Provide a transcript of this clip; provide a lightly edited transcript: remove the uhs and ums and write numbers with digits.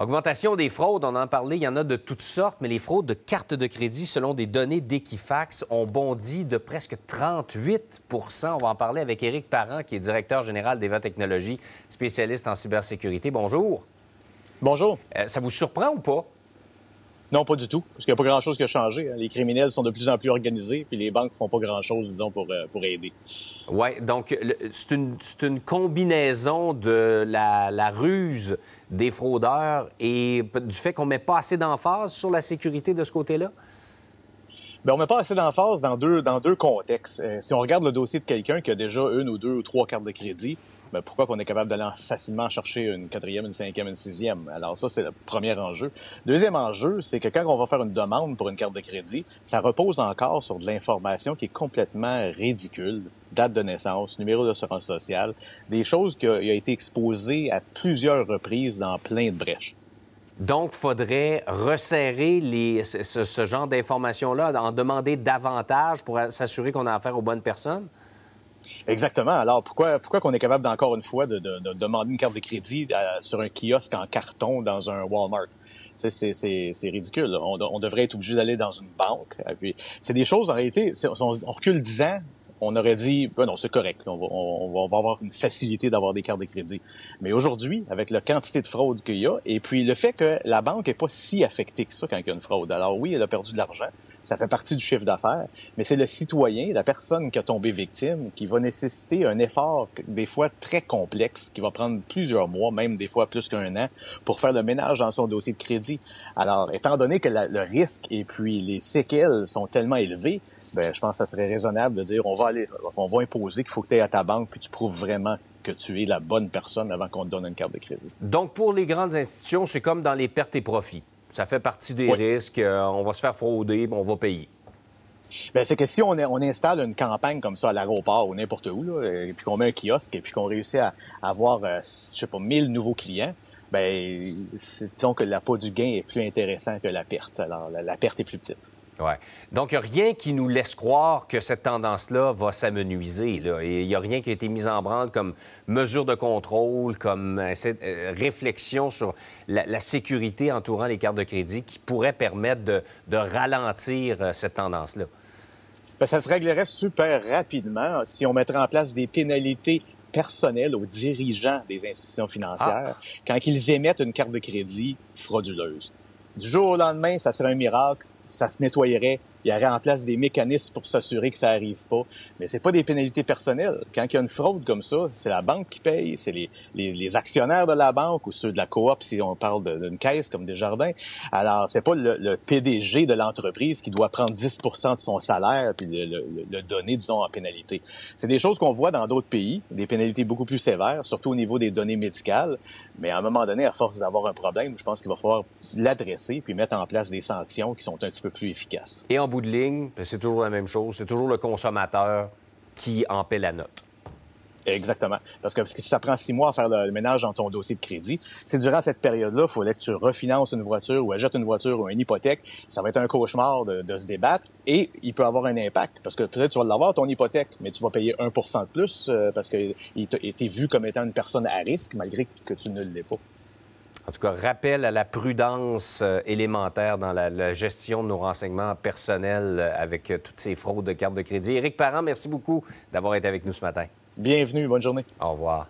Augmentation des fraudes, on en parlait, il y en a de toutes sortes, mais les fraudes de cartes de crédit, selon des données d'Equifax, ont bondi de presque 38 %. On va en parler avec Éric Parent, qui est directeur général d'Eva Technologies, spécialiste en cybersécurité. Bonjour. Bonjour. Ça vous surprend ou pas? Non, pas du tout, parce qu'il n'y a pas grand-chose qui a changé. Les criminels sont de plus en plus organisés, puis les banques ne font pas grand-chose, disons, pour aider. Oui, donc c'est une combinaison de la ruse des fraudeurs et du fait qu'on ne met pas assez d'emphase sur la sécurité de ce côté-là? Bien, on ne met pas assez d'emphase dans deux contextes. Si on regarde le dossier de quelqu'un qui a déjà une ou deux ou trois cartes de crédit, bien, pourquoi qu'on est capable d'aller facilement chercher une quatrième, une cinquième, une sixième? Alors ça, c'est le premier enjeu. Deuxième enjeu, c'est que quand on va faire une demande pour une carte de crédit, ça repose encore sur de l'information qui est complètement ridicule. Date de naissance, numéro d'assurance sociale, des choses qui ont été exposées à plusieurs reprises dans plein de brèches. Donc, il faudrait resserrer ce genre d'informations-là, en demander davantage pour s'assurer qu'on a affaire aux bonnes personnes? Exactement. Alors, pourquoi qu'on est capable, encore une fois, de demander une carte de crédit sur un kiosque en carton dans un Walmart? C'est ridicule. On devrait être obligé d'aller dans une banque. C'est des choses, en réalité, on recule 10 ans, on aurait dit, ben non, c'est correct, on va avoir une facilité d'avoir des cartes de crédit. Mais aujourd'hui, avec la quantité de fraude qu'il y a, et puis le fait que la banque n'est pas si affectée que ça quand il y a une fraude. Alors oui, elle a perdu de l'argent, ça fait partie du chiffre d'affaires, mais c'est le citoyen, la personne qui a tombé victime, qui va nécessiter un effort des fois très complexe, qui va prendre plusieurs mois, même des fois plus qu'un an, pour faire le ménage dans son dossier de crédit. Alors, étant donné que le risque et puis les séquelles sont tellement élevés, bien, je pense que ça serait raisonnable de dire on va imposer qu'il faut que tu ailles à ta banque puis tu prouves vraiment que tu es la bonne personne avant qu'on te donne une carte de crédit. Donc, pour les grandes institutions, c'est comme dans les pertes et profits. Ça fait partie des risques. On va se faire frauder, on va payer. Bien, c'est que si on installe une campagne comme ça à l'aéroport ou n'importe où, là, et puis qu'on met un kiosque et puis qu'on réussit à avoir, je sais pas, 1000 nouveaux clients, bien, disons que l'appât du gain est plus intéressant que la perte. Alors, la perte est plus petite. Oui. Donc, il n'y a rien qui nous laisse croire que cette tendance-là va s'amenuiser. Il n'y a rien qui a été mis en branle comme mesure de contrôle, comme cette réflexion sur la sécurité entourant les cartes de crédit qui pourrait permettre de ralentir cette tendance-là. Bien, ça se réglerait super rapidement si on mettrait en place des pénalités personnel aux dirigeants des institutions financières quand ils émettent une carte de crédit frauduleuse. Du jour au lendemain, ça serait un miracle, ça se nettoyerait, il y aurait en place des mécanismes pour s'assurer que ça n'arrive pas. Mais c'est pas des pénalités personnelles. Quand il y a une fraude comme ça, c'est la banque qui paye, c'est les actionnaires de la banque ou ceux de la coop, si on parle d'une caisse comme des Jardins. Alors, c'est pas le PDG de l'entreprise qui doit prendre 10 % de son salaire puis le donner, disons, en pénalité. C'est des choses qu'on voit dans d'autres pays, des pénalités beaucoup plus sévères, surtout au niveau des données médicales. Mais à un moment donné, à force d'avoir un problème, je pense qu'il va falloir l'adresser puis mettre en place des sanctions qui sont un petit peu plus efficaces. Et en bout de ligne, c'est toujours la même chose. C'est toujours le consommateur qui en paie la note. Exactement. Parce que si ça prend 6 mois à faire le ménage dans ton dossier de crédit, si durant cette période-là, il fallait que tu refinances une voiture ou achètes une voiture ou une hypothèque, ça va être un cauchemar de se débattre et il peut avoir un impact. Parce que peut-être tu vas l'avoir, ton hypothèque, mais tu vas payer 1 % de plus parce que t'es vu comme étant une personne à risque malgré que tu ne l'es pas. En tout cas, rappel à la prudence élémentaire dans la gestion de nos renseignements personnels avec toutes ces fraudes de cartes de crédit. Éric Parent, merci beaucoup d'avoir été avec nous ce matin. Bienvenue, bonne journée. Au revoir.